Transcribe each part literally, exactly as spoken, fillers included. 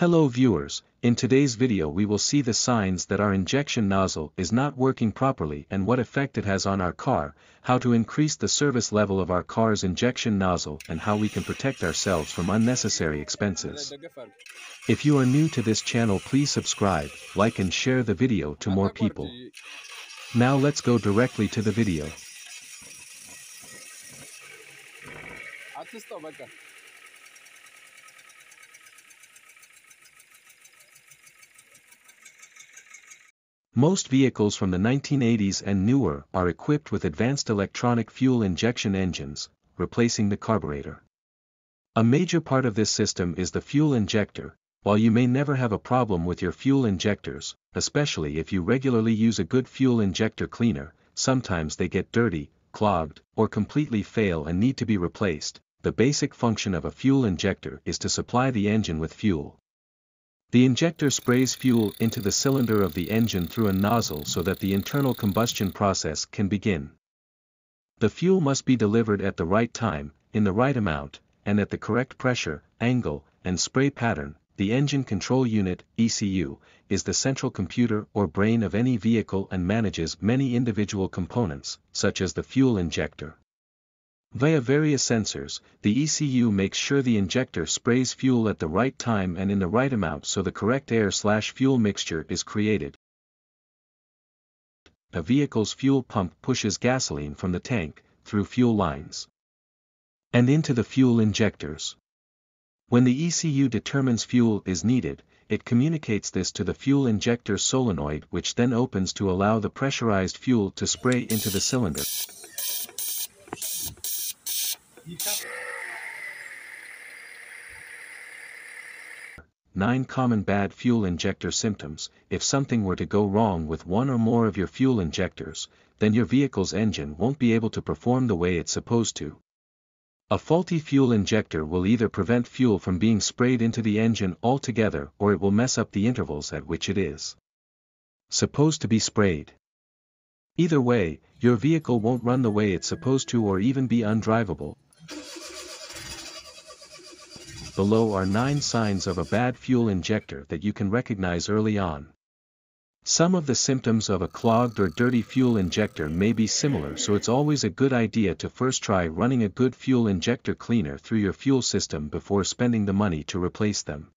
Hello viewers, in today's video we will see the signs that our injection nozzle is not working properly and what effect it has on our car, how to increase the service level of our car's injection nozzle and how we can protect ourselves from unnecessary expenses. If you are new to this channel, please subscribe, like and share the video to more people. Now let's go directly to the video. Most vehicles from the nineteen eighties and newer are equipped with advanced electronic fuel injection engines, replacing the carburetor. A major part of this system is the fuel injector. While you may never have a problem with your fuel injectors, especially if you regularly use a good fuel injector cleaner, sometimes they get dirty, clogged, or completely fail and need to be replaced. The basic function of a fuel injector is to supply the engine with fuel. The injector sprays fuel into the cylinder of the engine through a nozzle so that the internal combustion process can begin. The fuel must be delivered at the right time, in the right amount, and at the correct pressure, angle, and spray pattern. The engine control unit, E C U, is the central computer or brain of any vehicle and manages many individual components, such as the fuel injector. Via various sensors, the E C U makes sure the injector sprays fuel at the right time and in the right amount so the correct air-slash-fuel mixture is created. A vehicle's fuel pump pushes gasoline from the tank, through fuel lines, and into the fuel injectors. When the E C U determines fuel is needed, it communicates this to the fuel injector solenoid, which then opens to allow the pressurized fuel to spray into the cylinder. Nine common bad fuel injector symptoms. If something were to go wrong with one or more of your fuel injectors, then your vehicle's engine won't be able to perform the way it's supposed to. A faulty fuel injector will either prevent fuel from being sprayed into the engine altogether or it will mess up the intervals at which it is supposed to be sprayed. Either way, your vehicle won't run the way it's supposed to or even be undrivable. Below are nine signs of a bad fuel injector that you can recognize early on. Some of the symptoms of a clogged or dirty fuel injector may be similar, so it's always a good idea to first try running a good fuel injector cleaner through your fuel system before spending the money to replace them.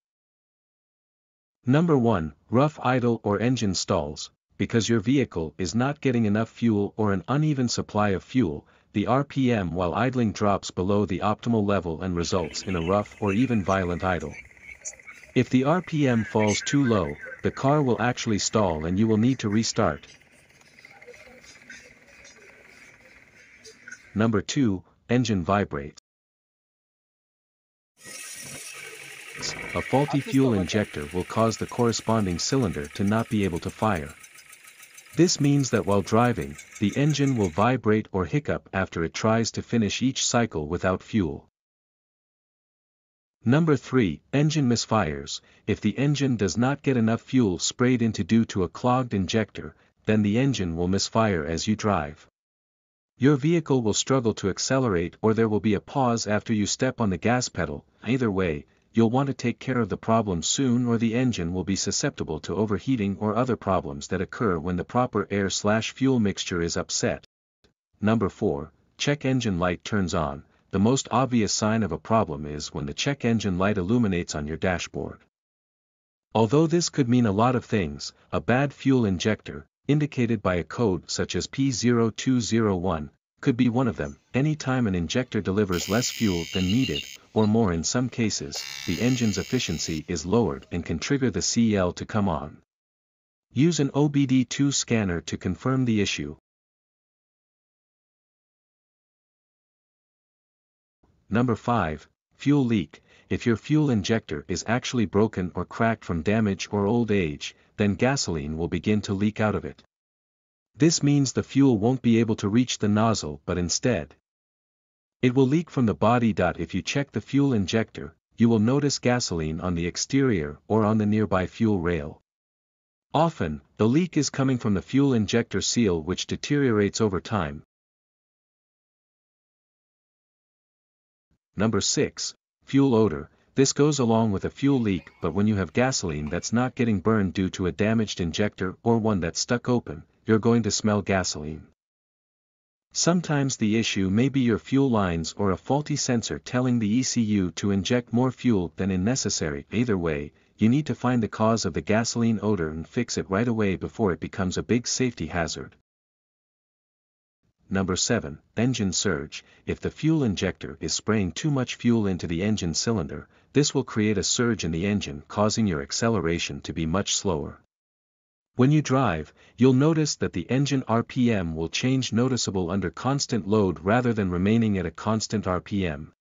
Number one. Rough idle or engine stalls. Because your vehicle is not getting enough fuel or an uneven supply of fuel, the R P M while idling drops below the optimal level and results in a rough or even violent idle. If the R P M falls too low, the car will actually stall and you will need to restart. Number two. Engine vibrates. A faulty fuel injector will cause the corresponding cylinder to not be able to fire. This means that while driving, the engine will vibrate or hiccup after it tries to finish each cycle without fuel. Number three. Engine misfires. If the engine does not get enough fuel sprayed into due to a clogged injector, then the engine will misfire as you drive. Your vehicle will struggle to accelerate or there will be a pause after you step on the gas pedal. Either way, you'll want to take care of the problem soon or the engine will be susceptible to overheating or other problems that occur when the proper air-slash-fuel mixture is upset. Number four. Check engine light turns on. The most obvious sign of a problem is when the check engine light illuminates on your dashboard. Although this could mean a lot of things, a bad fuel injector, indicated by a code such as P zero two zero one, could be one of them. Anytime an injector delivers less fuel than needed, or more in some cases, the engine's efficiency is lowered and can trigger the C E L to come on. Use an O B D two scanner to confirm the issue. Number five. Fuel leak. If your fuel injector is actually broken or cracked from damage or old age, then gasoline will begin to leak out of it. This means the fuel won't be able to reach the nozzle, but instead, it will leak from the body. If you check the fuel injector, you will notice gasoline on the exterior or on the nearby fuel rail. Often, the leak is coming from the fuel injector seal, which deteriorates over time. Number six. Fuel odor. This goes along with a fuel leak, but when you have gasoline that's not getting burned due to a damaged injector or one that's stuck open, you're going to smell gasoline. Sometimes the issue may be your fuel lines or a faulty sensor telling the E C U to inject more fuel than is necessary. Either way, you need to find the cause of the gasoline odor and fix it right away before it becomes a big safety hazard. Number seven. Engine surge. If the fuel injector is spraying too much fuel into the engine cylinder, this will create a surge in the engine, causing your acceleration to be much slower. When you drive, you'll notice that the engine R P M will change noticeable under constant load rather than remaining at a constant R P M.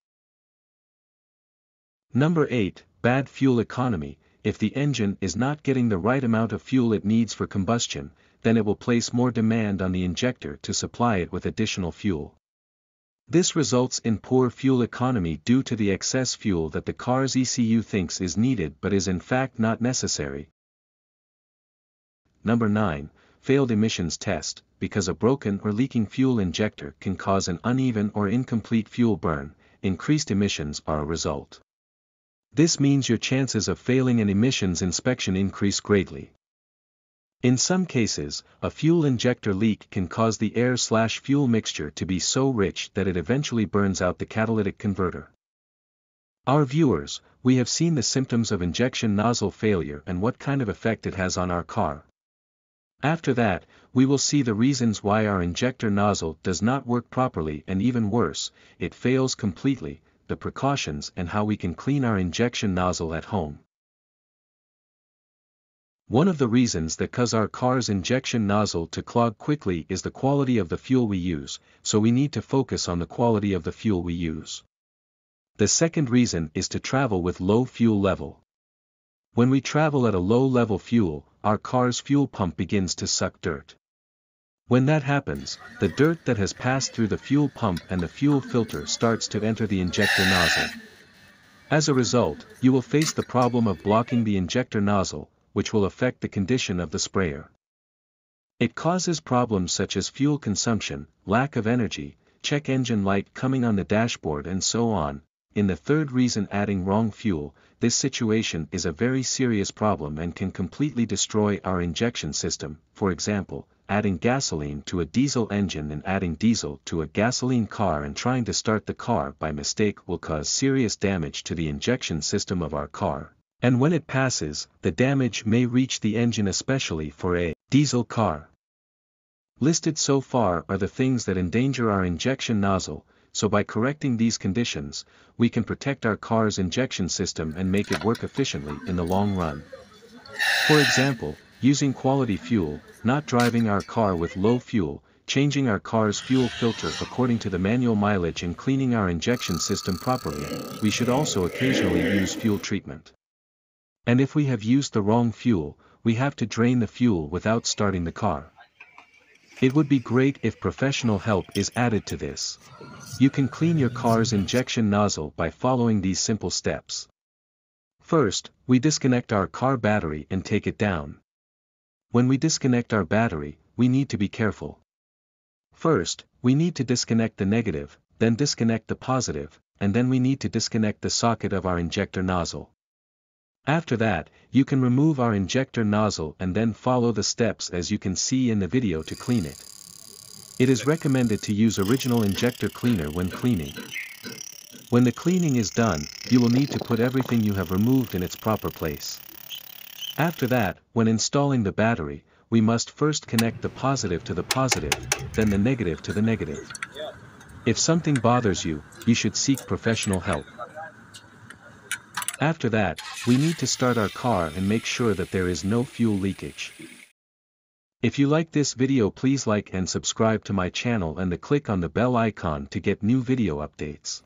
Number eight. Bad fuel economy. If the engine is not getting the right amount of fuel it needs for combustion, then it will place more demand on the injector to supply it with additional fuel. This results in poor fuel economy due to the excess fuel that the car's E C U thinks is needed but is in fact not necessary. Number nine. Failed emissions test. Because a broken or leaking fuel injector can cause an uneven or incomplete fuel burn, increased emissions are a result. This means your chances of failing an emissions inspection increase greatly. In some cases, a fuel injector leak can cause the air/fuel mixture to be so rich that it eventually burns out the catalytic converter. Our viewers, we have seen the symptoms of injection nozzle failure and what kind of effect it has on our car. After that, we will see the reasons why our injector nozzle does not work properly, and even worse, it fails completely, the precautions and how we can clean our injection nozzle at home. One of the reasons that cause our car's injection nozzle to clog quickly is the quality of the fuel we use, so we need to focus on the quality of the fuel we use. The second reason is to travel with low fuel level. When we travel at a low level fuel, our car's fuel pump begins to suck dirt. When that happens, the dirt that has passed through the fuel pump and the fuel filter starts to enter the injector nozzle. As a result, you will face the problem of blocking the injector nozzle, which will affect the condition of the sprayer. It causes problems such as fuel consumption, lack of energy, check engine light coming on the dashboard, and so on. In the third reason, adding wrong fuel, this situation is a very serious problem and can completely destroy our injection system. For example, adding gasoline to a diesel engine and adding diesel to a gasoline car and trying to start the car by mistake will cause serious damage to the injection system of our car. And when it passes, the damage may reach the engine, especially for a diesel car. Listed so far are the things that endanger our injection nozzle. So by correcting these conditions, we can protect our car's injection system and make it work efficiently in the long run. For example, using quality fuel, not driving our car with low fuel, changing our car's fuel filter according to the manual mileage, and cleaning our injection system properly. We should also occasionally use fuel treatment. And if we have used the wrong fuel, we have to drain the fuel without starting the car. It would be great if professional help is added to this. You can clean your car's injection nozzle by following these simple steps. First, we disconnect our car battery and take it down. When we disconnect our battery, we need to be careful. First, we need to disconnect the negative, then disconnect the positive, and then we need to disconnect the socket of our injector nozzle. After that, you can remove our injector nozzle and then follow the steps as you can see in the video to clean it. It is recommended to use original injector cleaner when cleaning. When the cleaning is done, you will need to put everything you have removed in its proper place. After that, when installing the battery, we must first connect the positive to the positive, then the negative to the negative. If something bothers you, you should seek professional help. After that, we need to start our car and make sure that there is no fuel leakage. If you like this video, please like and subscribe to my channel and the click on the bell icon to get new video updates.